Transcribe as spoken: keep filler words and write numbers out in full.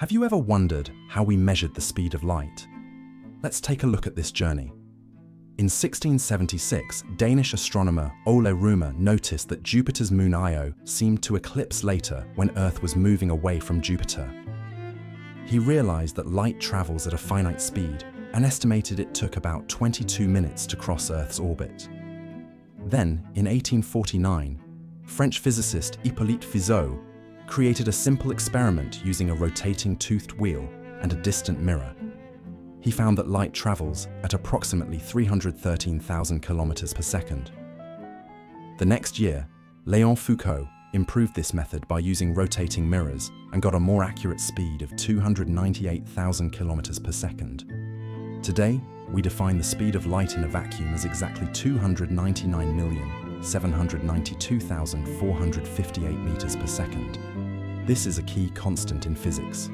Have you ever wondered how we measured the speed of light? Let's take a look at this journey. In sixteen seventy-six, Danish astronomer Ole Rømer noticed that Jupiter's moon Io seemed to eclipse later when Earth was moving away from Jupiter. He realized that light travels at a finite speed and estimated it took about twenty-two minutes to cross Earth's orbit. Then, in eighteen forty-nine, French physicist Hippolyte Fizeau created a simple experiment using a rotating toothed wheel and a distant mirror. He found that light travels at approximately three hundred thirteen thousand kilometers per second. The next year, Léon Foucault improved this method by using rotating mirrors and got a more accurate speed of two hundred ninety-eight thousand kilometers per second. Today, we define the speed of light in a vacuum as exactly two hundred ninety-nine million seven hundred ninety-two thousand four hundred fifty-eight meters per second. This is a key constant in physics.